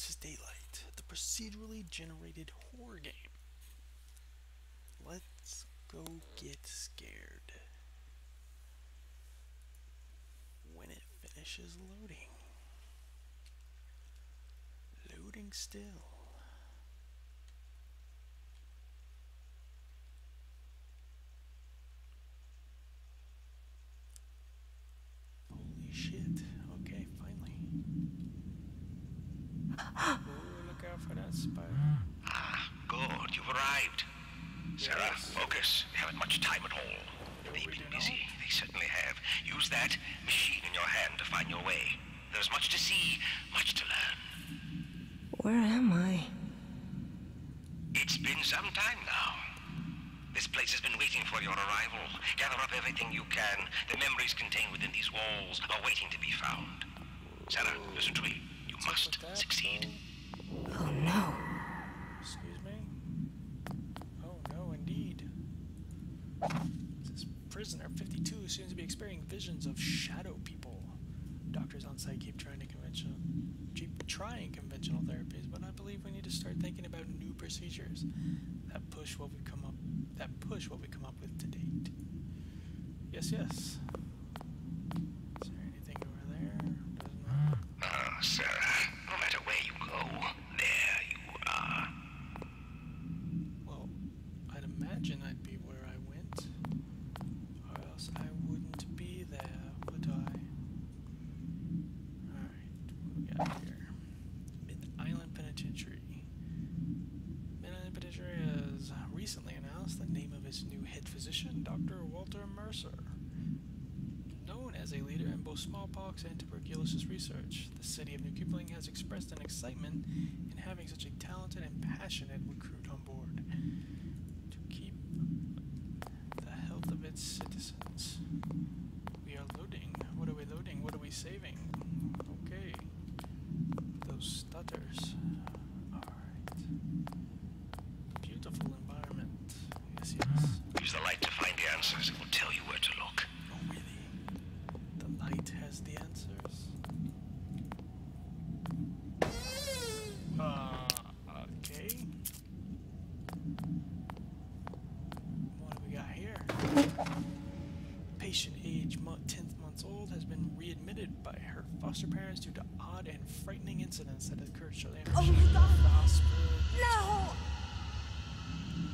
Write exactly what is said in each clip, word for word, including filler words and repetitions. This is Daylight, the procedurally generated horror game. Let's go get scared when it finishes loading. Loading still. Holy shit. Okay, finally. Oh, look out for that spider. Ah, good, you've arrived. Sarah, yes. Focus. They haven't much time at all. They've been busy. They certainly have. Use that machine in your hand to find your way. There's much to see, much to learn. Where am I? It's been some time now. This place has been waiting for your arrival. Gather up everything you can. The memories contained within these walls are waiting to be found. Sarah, listen to me. You must succeed. Oh, no. Excuse me? Oh, no, indeed. This prisoner, fifty-two, seems to be experiencing visions of shadow people. Doctors on site keep trying to conventional, keep trying conventional therapies, but I believe we need to start thinking about new procedures that push what we come up, that push what we come up with to date. Yes, yes. Is there anything over there? Doesn't matter. Ah, uh, Sarah. No matter where you go, there you are. Well, I'd imagine I'd be where I went, or else I wouldn't be there, would I? Here. Mid Island Penitentiary. Mid Island Penitentiary has recently announced the name of its new head physician, Doctor Walter Mercer. Known as a leader in both smallpox and tuberculosis research, the city of New Kipling has expressed an excitement in having such a talented and passionate recruit on board to keep the health of its citizens. We are loading. What are we loading? What are we saving? Okay. Stutters. Alright. Beautiful environment. Yes, yes. Use the light to find the answers. It will tell you where to look. Oh, really? The light has the answers. Uh, okay. What do we got here? Patient age tenth months old has been readmitted by her foster parents due to odd and frightening incidents that occurred shortly after oh, she was in the hospital. No!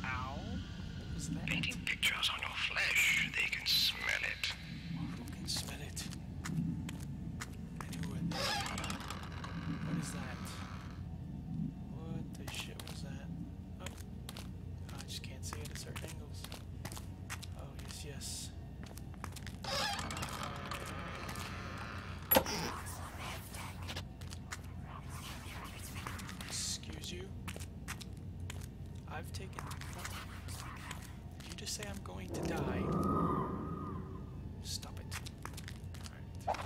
Ow? What was that? Painting pictures on your flesh. They can smell it. Who can smell it? I knew it. What is that? What the shit was that? Oh. Oh, I just can't see it at certain angles. Oh, yes, yes. Excuse you. I've taken. Did you just say I'm going to die? Stop it. Alright.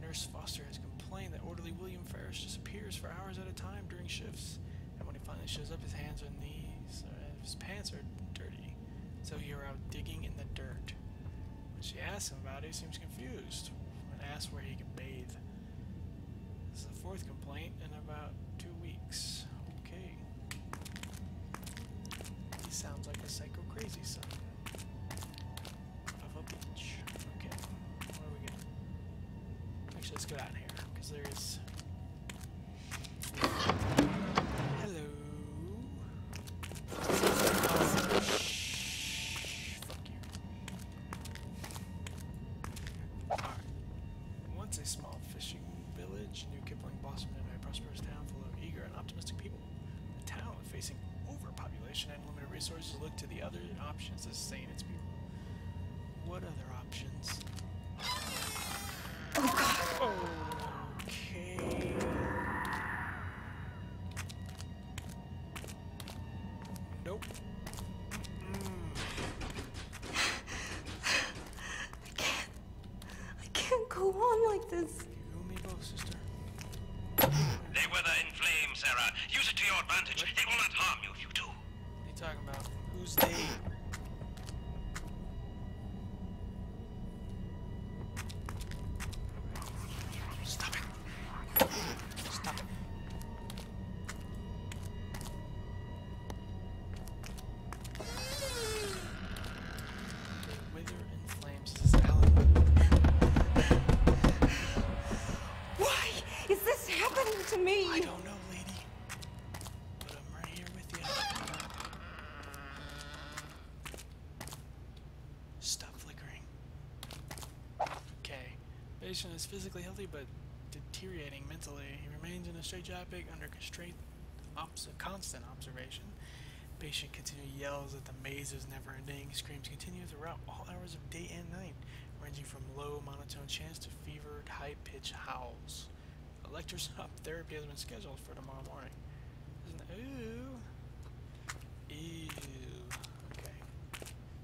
Nurse Foster has complained that orderly William Ferris disappears for hours at a time during shifts, and when he finally shows up, his hands and knees, uh, his pants are dirty. So you're out digging in the dirt. She asks him about it, he seems confused, and asks where he can bathe. This is the fourth complaint in about two weeks. Okay. He sounds like a psycho crazy son of a bitch. Okay. What do we got? Actually, let's get out of here, because there is... Hello. Resources look to the other options to sustain its people. What other options? Okay. Nope. Mm. I can't. I can't go on like this. You and me both, sister. They wither in flame, Sarah. Use it to your advantage. What? They will not harm you if you do. Talking about who's they? Stop it! Stop it! patient is physically healthy but deteriorating mentally. He remains in a straitjacket under constraint, obs constant observation. Patient continually yells at the maze's never-ending. Screams continue throughout all hours of day and night, ranging from low monotone chants to fevered, high-pitched howls. A lecture-stop therapy has been scheduled for tomorrow morning. Isn't it? Ooh. Ew. Okay.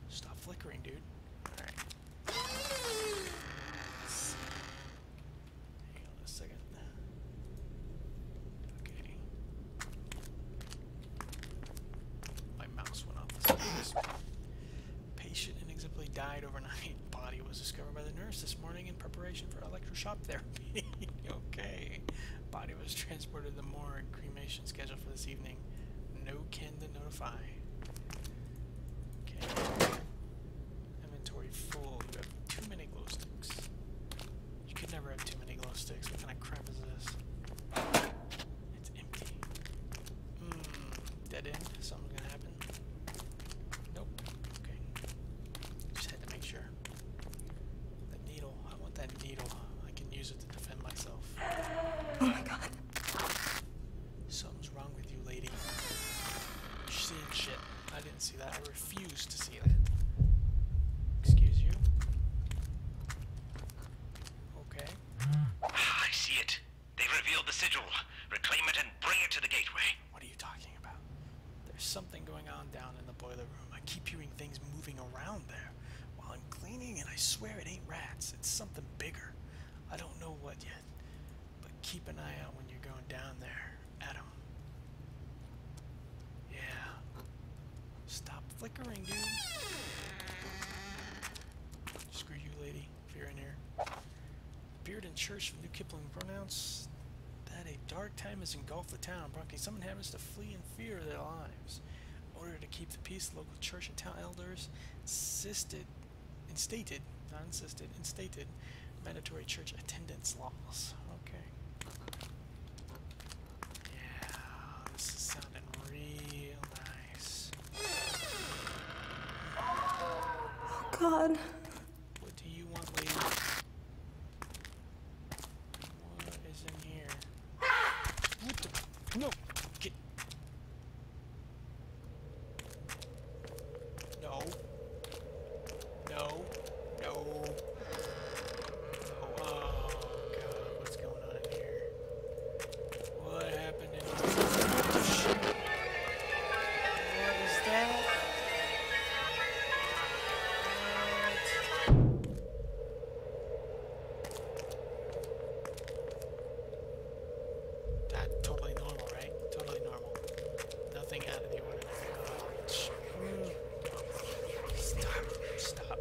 Stop flickering, dude. Alright. Hang on a second. Okay. My mouse went off this morning. Patient inexplicably died overnight. Body was discovered by the nurse this morning in preparation for electroshock therapy. Okay. Body was transported to the morgue. Cremation scheduled for this evening. No kin to notify. Okay. Inventory full. You have too many glow sticks. You could never have too many glow sticks. What kind of crap is this? It's empty. Mmm. Dead end. Something's gonna happen. Nope. Okay. Just had to make sure. That needle. I want that needle. I can use it to defend myself. Oh my god. Something's wrong with you, lady. Seeing shit. I didn't see that. I refuse to see that. Excuse you. Okay. Ah, I see it. They've revealed the sigil. Reclaim it and bring it to the gateway. What are you talking about? There's something going on down in the boiler room. I keep hearing things moving around there while I'm cleaning, and I swear it ain't rats. It's something bigger. I don't know what yet, but keep an eye out when you're going down there, Adam. Yeah. Stop flickering, dude. Screw you, lady, if you're in here. Appeared in church from New Kipling pronounced that a dark time has engulfed the town, prompting some inhabitants to flee in fear of their lives. In order to keep the peace, the local church and town elders insisted, and stated, not insisted, and stated, mandatory church attendance laws. Okay. Yeah, this is sounding real nice. Oh god. What do you want, lady? What is in here? What the? No! Get. No. No. No. Oh, oh god. What's going on in here? What happened in here? Stop it. Stop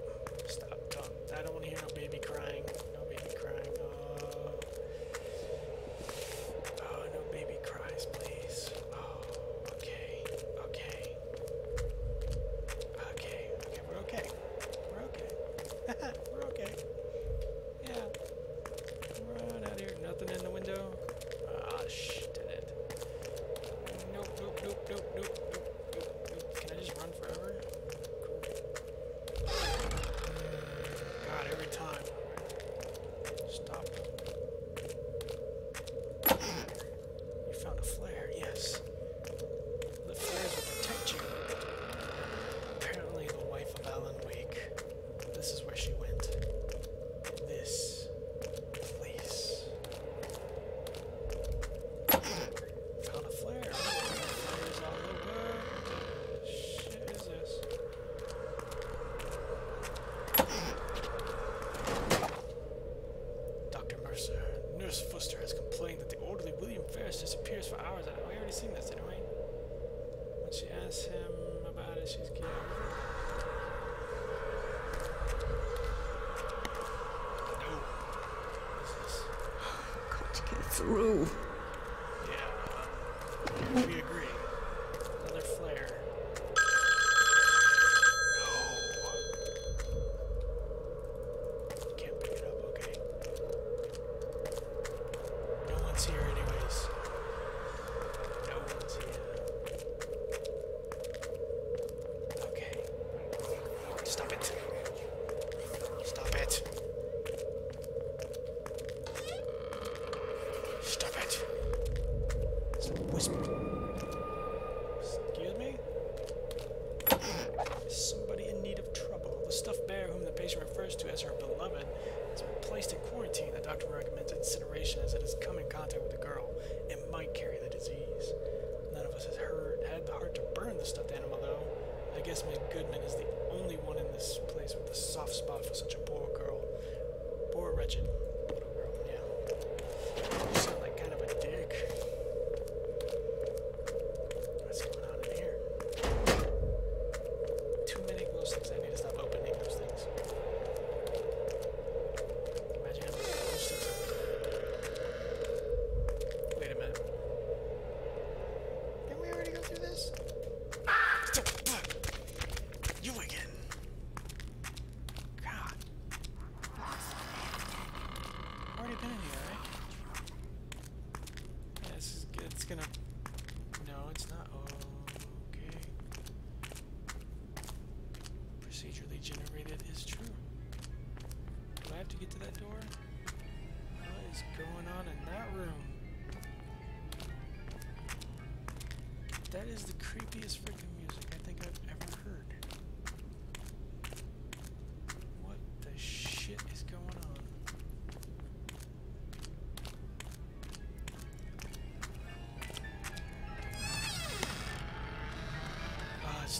it. as somebody in need of trouble. The stuffed bear, whom the patient refers to as her beloved, has been placed in quarantine. The doctor recommends incineration as it has come in contact with the girl and might carry the disease. None of us has heard, had the heart to burn the stuffed animal, though. I guess Miss Goodman is the only one in this place with a soft spot for such a poor girl. Poor wretched little girl, yeah. You sound like kind of a dick. What's going on in here? Too many glow sticks. I need to stop opening those things. Imagine how many glow sticks are. Wait a minute. Didn't we already go through this? That is the creepiest freaking music I think I've ever heard. What the shit is going on? Oh, it's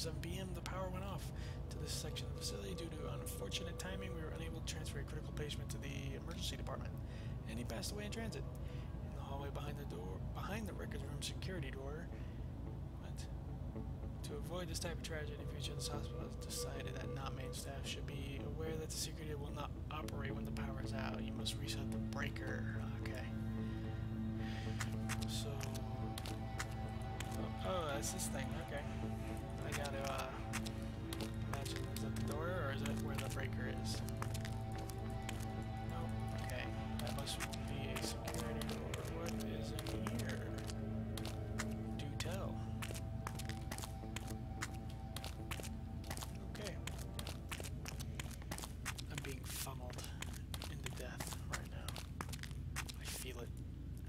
seven p m the power went off to this section of the facility. Due to unfortunate timing, we were unable to transfer a critical patient to the emergency department, and he passed away in transit. In the hallway behind the door, behind the records room security door. What? To avoid this type of tragedy in the future, this hospital has decided that non-main staff should be aware that the security will not operate when the power is out. You must reset the breaker. Okay. So, oh, oh that's this thing. Okay. I gotta uh, imagine, is that the door or is that where the breaker is? Nope, okay. That must be a security door. What is in here? Do tell. Okay. I'm being funneled into death right now. I feel it.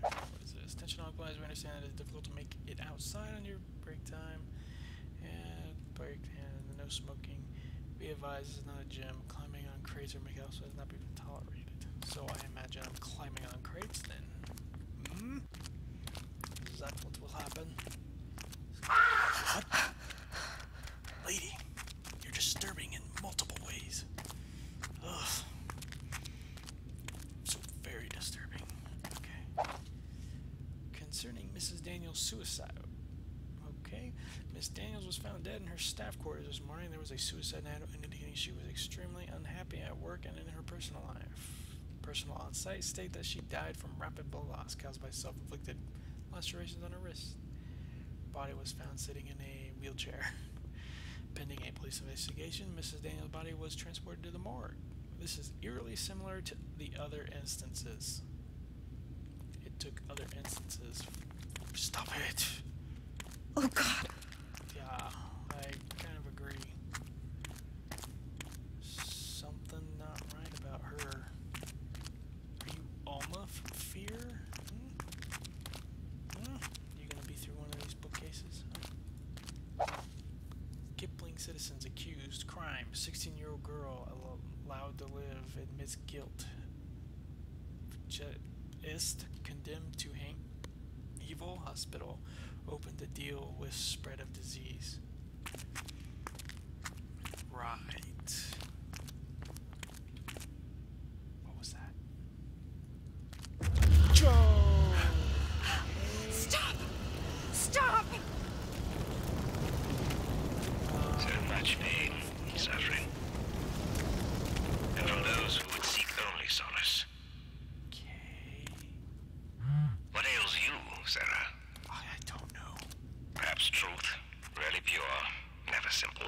What is this? Attention all employees, we understand that it's difficult to make it outside on your break time. Break and no smoking. Be advised, this is not a gym. Climbing on crates or making outside is not even tolerated. So I imagine I'm climbing on crates then. Hmm? Is that what will happen? What? Lady, you're disturbing in multiple ways. Ugh. So very disturbing. Okay. Concerning Missus Daniels' suicide. Okay. Miss Daniels was found dead in her staff quarters this morning. There was a suicide note indicating she was extremely unhappy at work and in her personal life. Personal on-site state that she died from rapid blood loss caused by self-inflicted lacerations on her wrist. Body was found sitting in a wheelchair. Pending a police investigation, Missus Daniels' body was transported to the morgue. This is eerily similar to the other instances. It took other instances. Stop it! Oh God! Yeah, I kind of agree. Something not right about her. Are you Alma from Fear? Hmm? Hmm? You gonna be through one of these bookcases? Huh? Kipling citizens accused. Crime. sixteen-year-old girl allowed to live admits guilt. Ist condemned to hang. Evil hospital opened to deal with spread of disease. Right. What was that? Joe! Stop! Stop! So much pain, suffering. And from those who would seek only solace. Sarah. I, I don't know. Perhaps truth, really pure, never simple.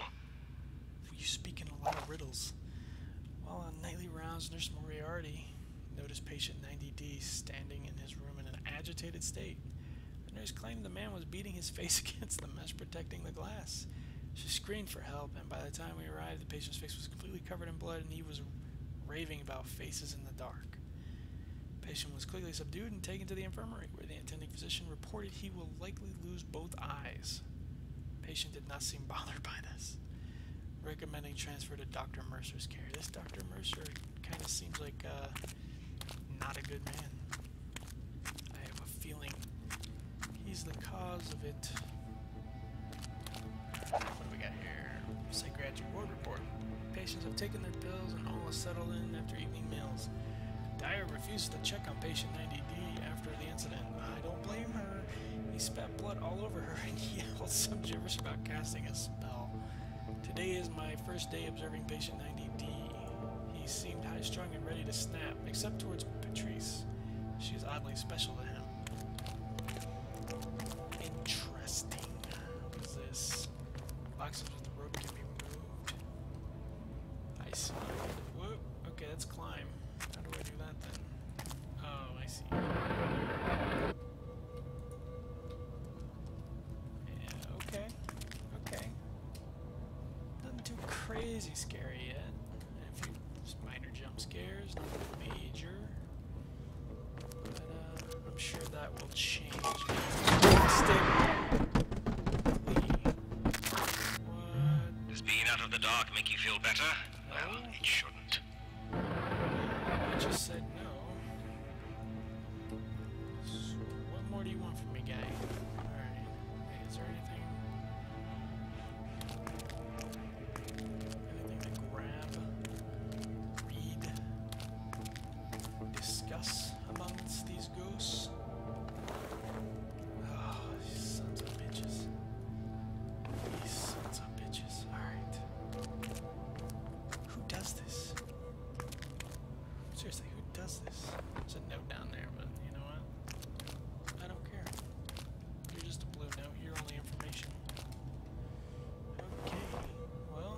You speak in a lot of riddles. While on nightly rounds, Nurse Moriarty noticed patient ninety D standing in his room in an agitated state. The nurse claimed the man was beating his face against the mesh protecting the glass. She screamed for help, and by the time we arrived, the patient's face was completely covered in blood, and he was raving about faces in the dark. The patient was quickly subdued and taken to the infirmary, where the attending physician reported he will likely lose both eyes. The patient did not seem bothered by this, recommending transfer to Doctor Mercer's care. This Doctor Mercer kind of seems like uh, not a good man. I have a feeling he's the cause of it. What do we got here? Psychiatric ward report. Patients have taken their pills and all is settled in after evening meals. Dyer refused to check on patient ninety D after the incident. I don't blame her. He spat blood all over her and yelled some gibberish about casting a spell. Today is my first day observing patient ninety D. He seemed high-strung and ready to snap, except towards Patrice. She is oddly special to him. Interesting. What is this? Boxes with the rope can be moved. I see. Whoop. Okay, let's climb. How do I do that then? Oh, I see. Yeah, okay. Okay. Nothing too crazy scary yet. A few minor jump scares, nothing major. But uh, I'm sure that will change. Stick. What? Does being out of the dark make you feel better? Well, it shouldn't. Just said no. So what more do you want from me, guy? Alright. Hey, is there anything? Anything to grab? Read? Discuss amongst these ghosts? Oh, these sons of bitches. These sons of bitches. Alright. Who does this? Seriously, who does this? There's a note down there, but you know what? I don't care. You're just a blue note. You're only information. Okay. Well,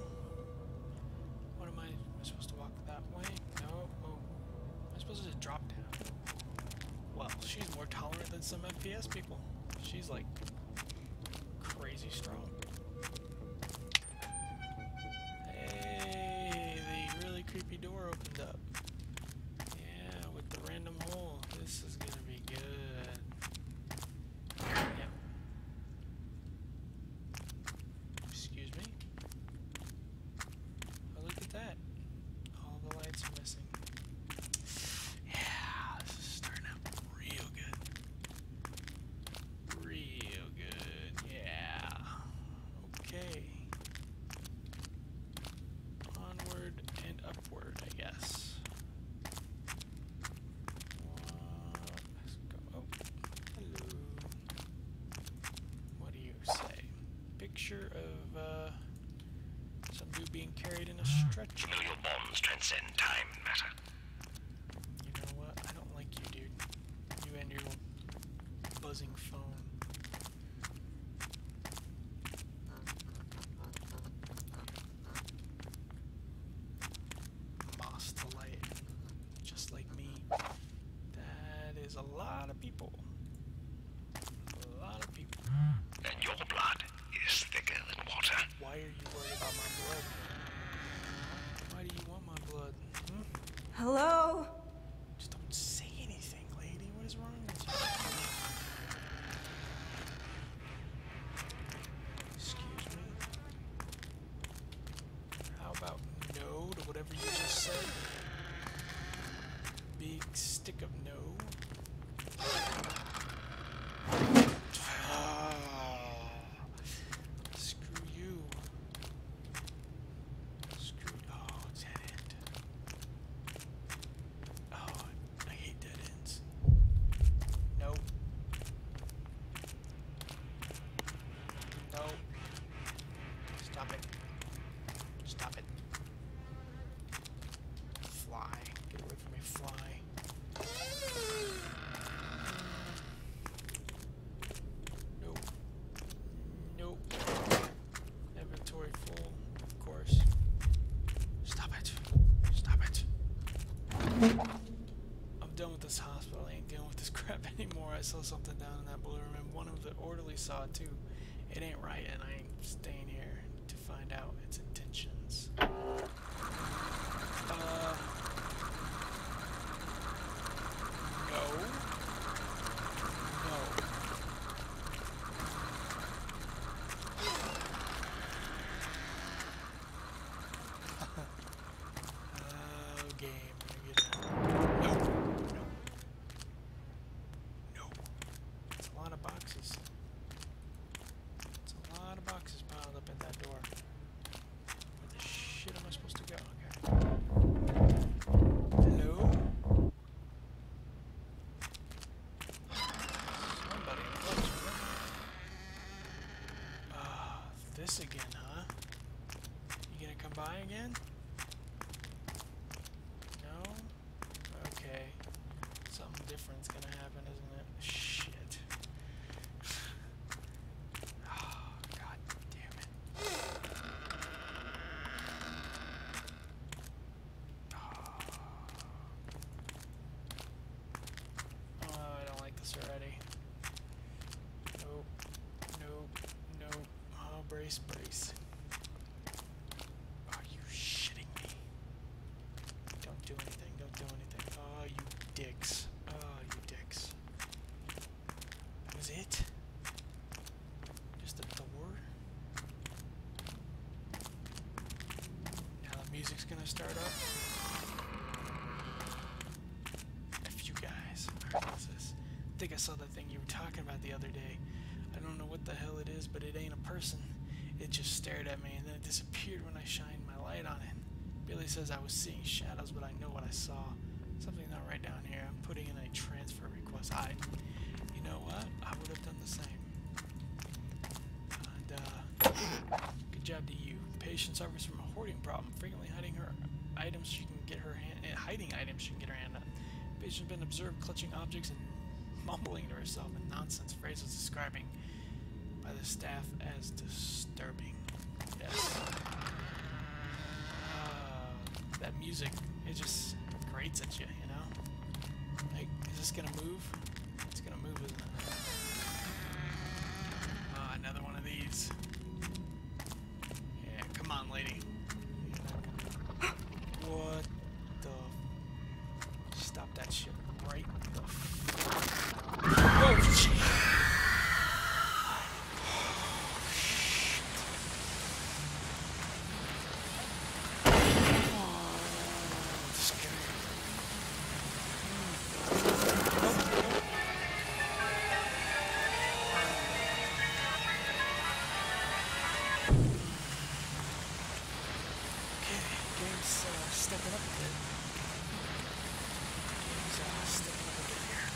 what am I? Am I supposed to walk that way? No. Oh. Am I supposed to just drop down? Well, she's more tolerant than some F P S people. She's like crazy strong. Hey, the really creepy door opened up. Random hole. This is gonna be good. Yep. Excuse me. Oh, look at that. All the lights are missing. Yeah, this is starting out real good. Real good. Yeah. Okay. Onward and upward, I guess. Picture of uh, some dude being carried in a stretcher. Familial bonds transcend time and matter. You know what? I don't like you, dude. You and your little buzzing phone. Hello? Just don't say anything, lady. What is wrong with you? Excuse me. How about no to whatever you just said? Big stick of no. Anymore. I saw something down in that blue room and one of the orderlies saw it too. It ain't right and I ain't staying here to find out its intentions. Uh, no. No. Again? No? Okay. Something different's gonna happen, isn't it? Shit. Oh, god damn it. Oh. Oh, I don't like this already. Nope. Nope. Nope. Oh, brace, brace. I think I saw that thing you were talking about the other day. I don't know what the hell it is, but it ain't a person. It just stared at me, and then it disappeared when I shined my light on it. Billy says I was seeing shadows, but I know what I saw. Something's not right down here. I'm putting in a transfer request. I, you know what? I would have done the same. And, uh, good job to you. Patient suffers from a hoarding problem, frequently hiding her items she can get her hand, uh, hiding items she can get her hand on. Patient's been observed clutching objects and mumbling to herself in nonsense phrases describing by the staff as disturbing. Yes. Uh, that music, it just grates at you, you know? Like, is this gonna move? It's gonna move, isn't it? Uh, another one of these. Yeah, come on, lady. What the... Stop that shit right the fuck. Oh, shit. Oh, that's scary. Okay, game's uh, stepping up a bit. Game's uh, stepping up a bit here.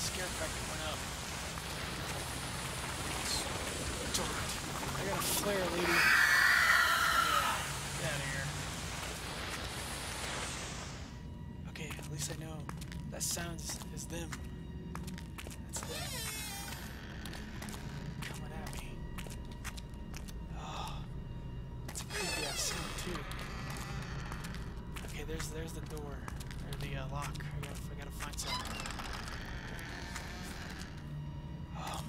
Scare factor went up. I got a flare, lady. Yeah, get out of here. Okay, at least I know that sound is them. That's them coming at me. Oh, that's a creepy ass sound too. Okay, there's there's the door or the uh, lock. I gotta I gotta find something. Oh.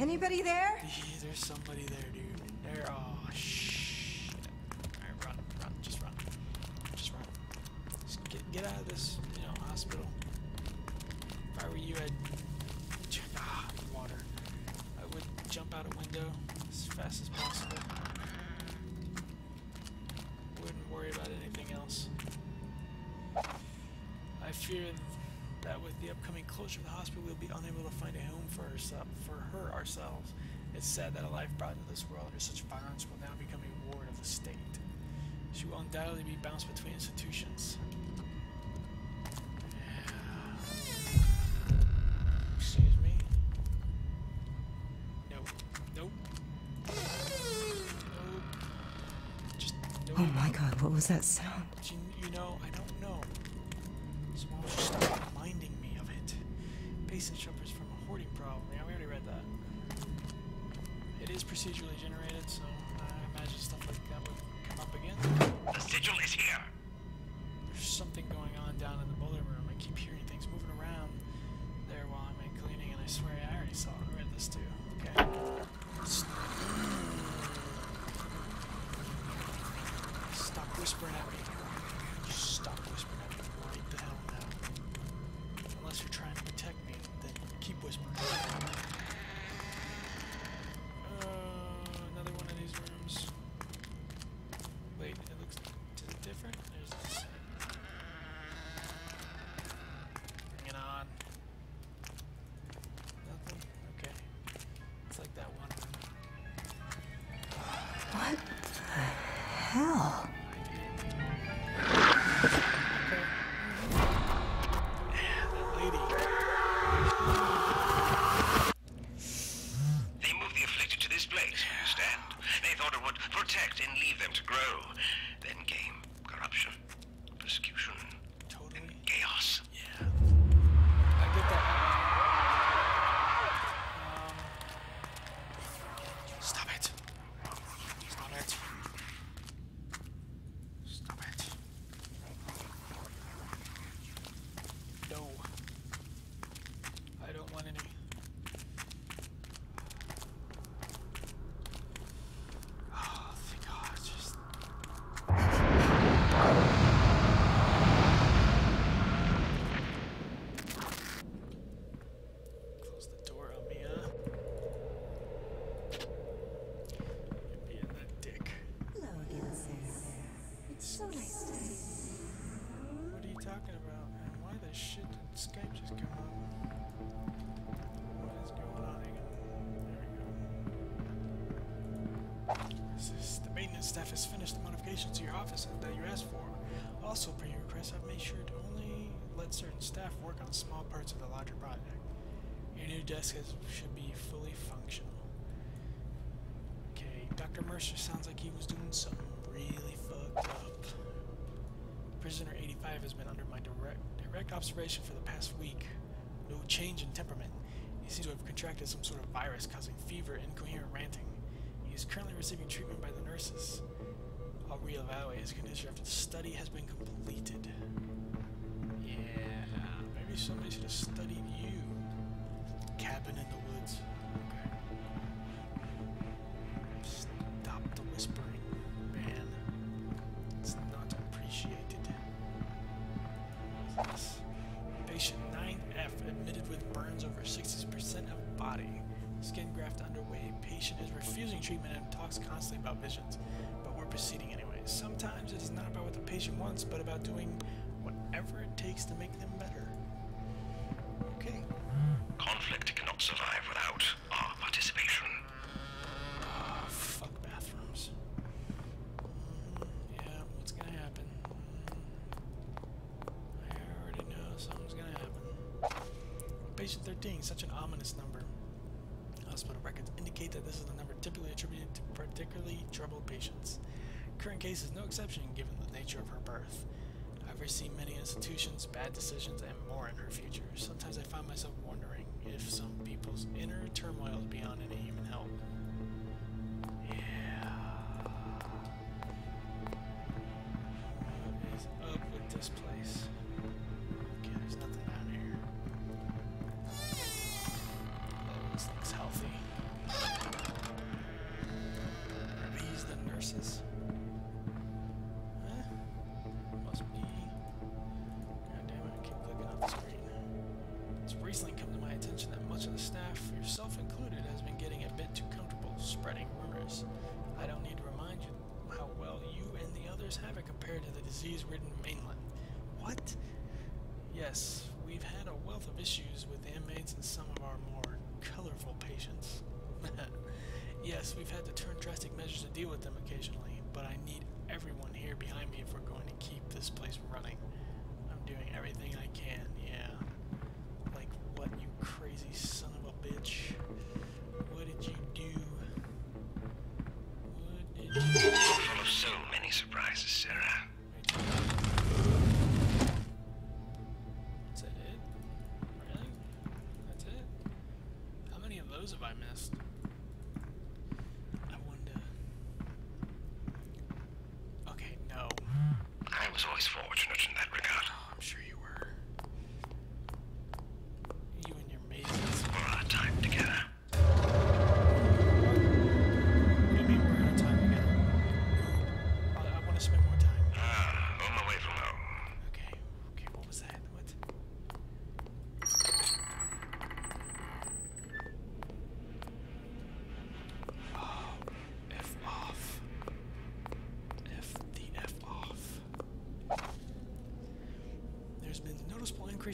Anybody there? There's somebody there, dude. There. Oh, shh. Alright, run. get out of this, you know, hospital. If I were you, I'd... Ah, water. I would jump out a window as fast as possible. Wouldn't worry about anything else. I fear that with the upcoming closure of the hospital, we'll be unable to find a home for herself, for her ourselves. It's sad that a life brought into this world under such violence will now become a ward of the state. She will undoubtedly be bounced between institutions. Excuse me. Nope. Nope. Nope. Just nope. Oh my god, what was that sound? You, you know, I don't know. Someone was just reminding me of it. Basin shoppers from a hoarding problem. Yeah, we already read that. It is procedurally generated, so I imagine stuff like that would come up again. The sigil is here. There's something going on down in the boiler room. I keep hearing things moving around there while I'm in cleaning, and I swear I already saw it. I read this too. Okay. Stop whispering at me. Just stop whispering at me right the hell now. Unless you're trying to protect me, then keep whispering. Staff has finished the modifications to your office that you asked for. Also, per your request, I've made sure to only let certain staff work on small parts of the larger project. Your new desk has, should be fully functional. Okay, Doctor Mercer sounds like he was doing something really fucked up. Prisoner eighty-five has been under my direct, direct observation for the past week. No change in temperament. He seems to have contracted some sort of virus causing fever and incoherent ranting. He is currently receiving treatment by the nurses. I'll reevaluate his condition after the study has been completed. Yeah, maybe somebody should have studied you. Cabin in the woods. Okay. Stop the whispering, man. It's not appreciated. What is this? Patient nine F admitted with burns over sixty percent of body. Skin graft underway. Patient is refusing treatment and talks constantly about visions, but we're proceeding anyway. Sometimes it is not about what the patient wants, but about doing whatever it takes to make them better. Okay. Conflict cannot survive without our participation. Oh, fuck bathrooms. Mm, yeah, what's gonna happen? I already know something's gonna happen. Patient thirteen, such an ominous number. Hospital records indicate that this is the number typically attributed to particularly troubled patients. Current case is no exception given the nature of her birth. I've received many institutions, bad decisions, and more in her future. Sometimes I find myself wondering if some people's inner turmoil is beyond any human help. Yeah. What is up with this place? Okay, there's nothing down here. This looks healthy. Are these the nurses? Huh? Must be. years haven't compared to the disease-ridden mainland. What? Yes, we've had a wealth of issues with the inmates and some of our more colorful patients. Yes, we've had to turn drastic measures to deal with them occasionally, but I need everyone here behind me if we're going to keep this place running. I'm doing everything I can, yeah. Like what, you crazy son of a bitch? What did you do? What did you do? Full of so many surprises, Sarah. That's it? Really? That's it? How many of those have I missed?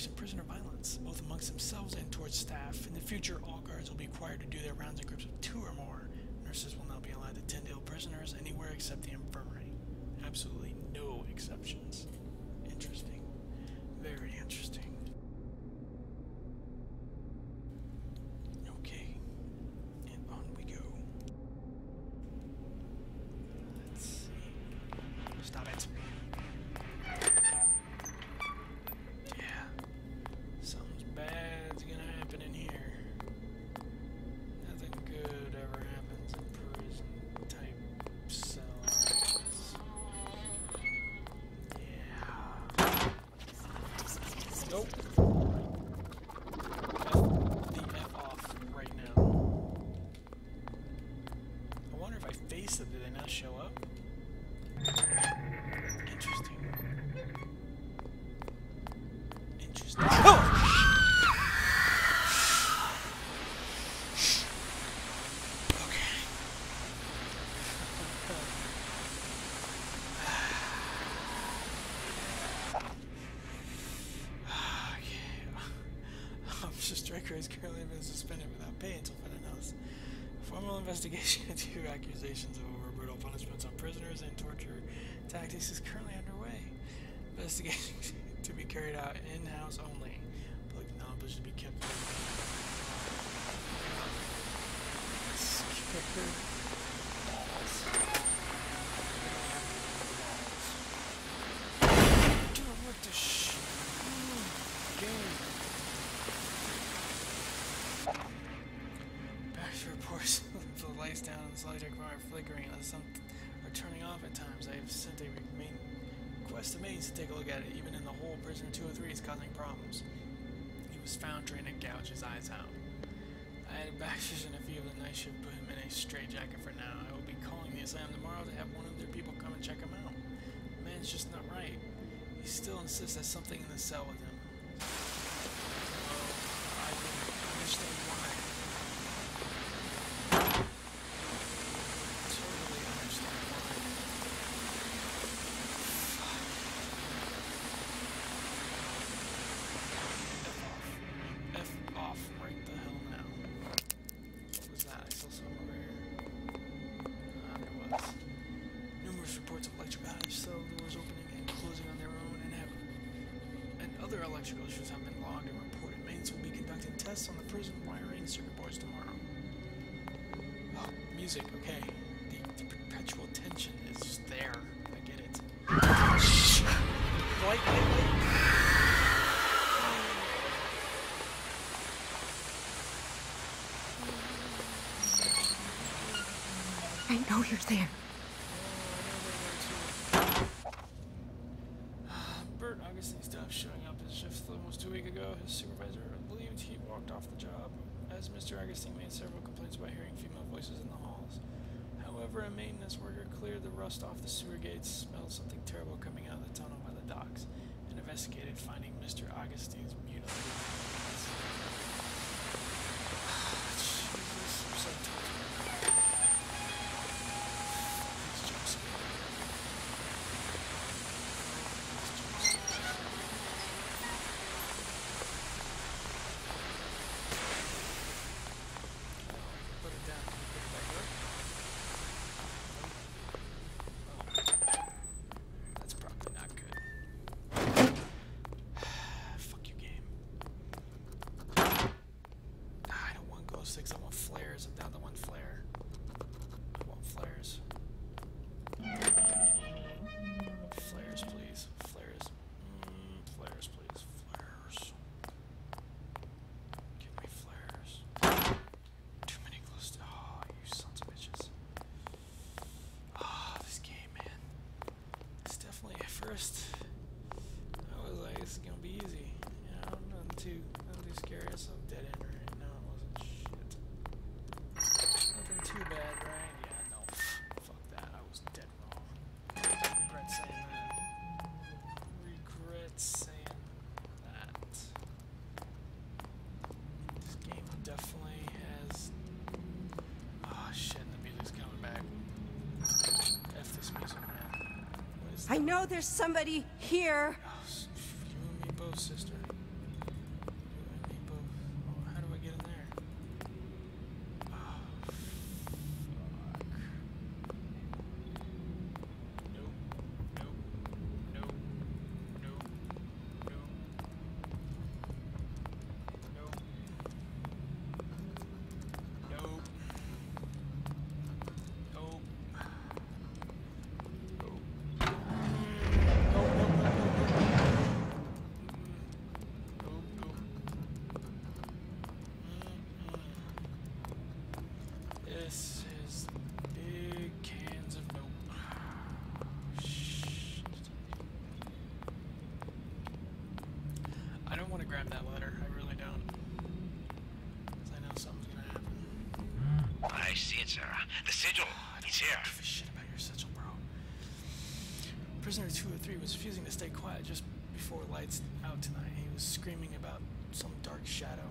Of prisoner violence, both amongst themselves and towards staff. In the future, all guards will be required to do their rounds in groups of two or more. Nurses will not be allowed to tend ill prisoners anywhere except the infirmary. Absolutely no exceptions. Interesting. Very interesting. Okay. And on we go. Let's see. Stop it. Striker has currently been suspended without pay until further notice. Formal investigation into accusations of over brutal punishments on prisoners and torture tactics is currently underway. Investigation to be carried out in-house only. Public knowledge to be kept. Striker. Flickering and some are turning off at times. I have sent a request to maids to take a look at it. Even in the whole prison, two oh three is causing problems. He was found trying to gouge his eyes out. I had Baxter's and a few of the night shift put him in a straitjacket for now. I will be calling the asylum tomorrow to have one of their people come and check him out. The man's just not right. He still insists there's something in the cell with him. Oh, I didn't understand why. Electrical issues have been logged and reported. Mains will be conducting tests on the prison wiring circuit boards tomorrow. Oh, music, okay. The, the perpetual tension is just there. I get it. Wait, wait, wait. I know you're there. Mister Augustine made several complaints about hearing female voices in the halls. However, a maintenance worker cleared the rust off the sewer gates, smelled something terrible coming out of the tunnel by the docks, and investigated, finding Mister Augustine's mutilated hands. Jesus, I'm so tired. Let's jump scare. first, I was like, this is gonna be easy. You know, nothing too, nothing too scary. It's some dead end, right? No, it wasn't. Shit. Nothing too bad, right? Yeah, no. Fuck that. I was dead wrong. Regret saying that. Regret saying that. This game definitely has. Oh shit! The music's coming back. F this music, man. I know there's somebody here. Oh, you and me both, sister. You and me both. Oh, how do I get in there? Oh, fuck. Nope. Nope. Nope. Nope. Nope. Nope. Nope. This is big cans of nope. Oh, shit. I don't want to grab that letter. I really don't. Because I know something's going to happen. I see it, Sarah. The sigil. Oh, it's here. I don't give a shit about your sigil, bro. Prisoner two oh three was refusing to stay quiet just before lights out tonight. He was screaming about some dark shadow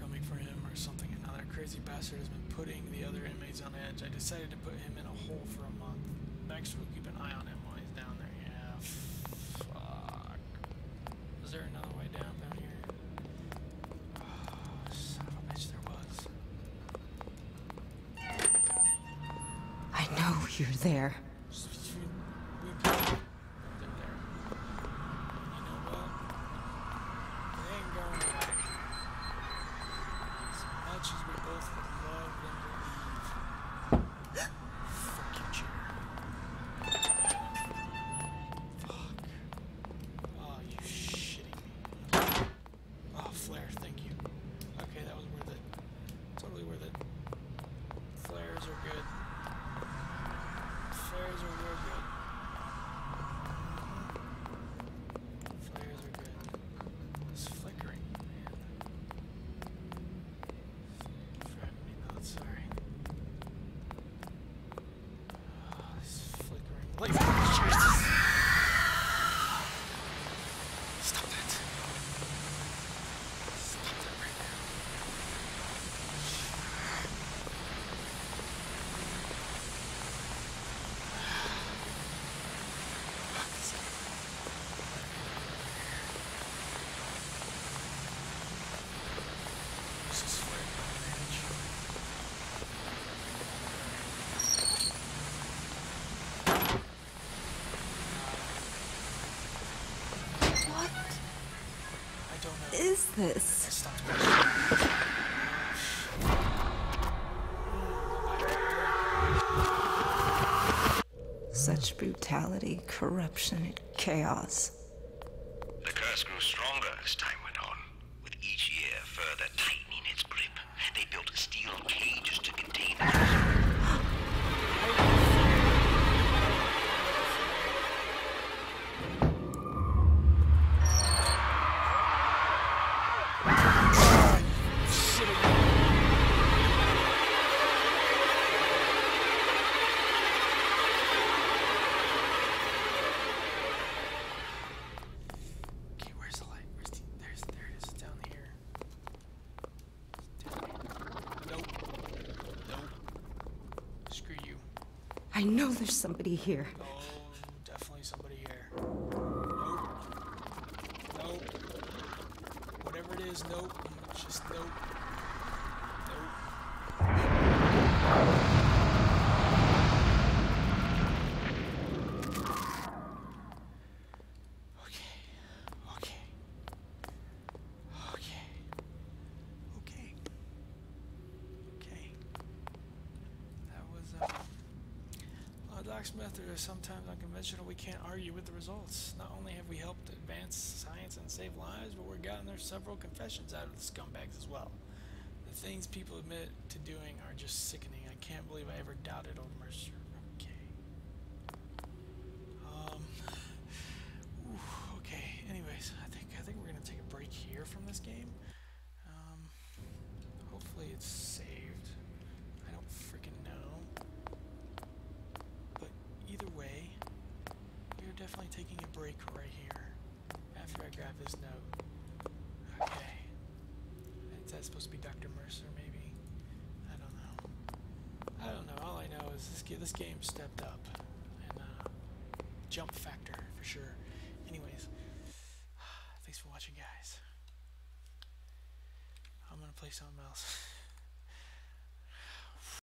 coming for him or something. Another crazy bastard has been putting the other inmates on edge. I decided to put him in a hole for a month. Baxter will keep an eye on him while he's down there. Yeah, fuck. Is there another way down down here? Oh, son of a bitch, there was. I know you're there. Is this? Such brutality, corruption, and chaos. The curse grew stronger as time went on, with each year further tightening its grip. They built steel cages to contain it. I know there's somebody here. Oh, definitely somebody here. Nope. Nope. Whatever it is, nope. Just nope. Nope. Okay. Okay. Okay. Okay. Okay. That was, uh... method are sometimes unconventional. We can't argue with the results. Not only have we helped advance science and save lives, but we've gotten their several confessions out of the scumbags as well. The things people admit to doing are just sickening. I can't believe I ever doubted old Mercer. Okay. Um... that's supposed to be Doctor Mercer, maybe. I don't know. I don't know. All I know is this, this game stepped up. And, uh, jump factor, for sure. Anyways, thanks for watching, guys. I'm gonna play something else.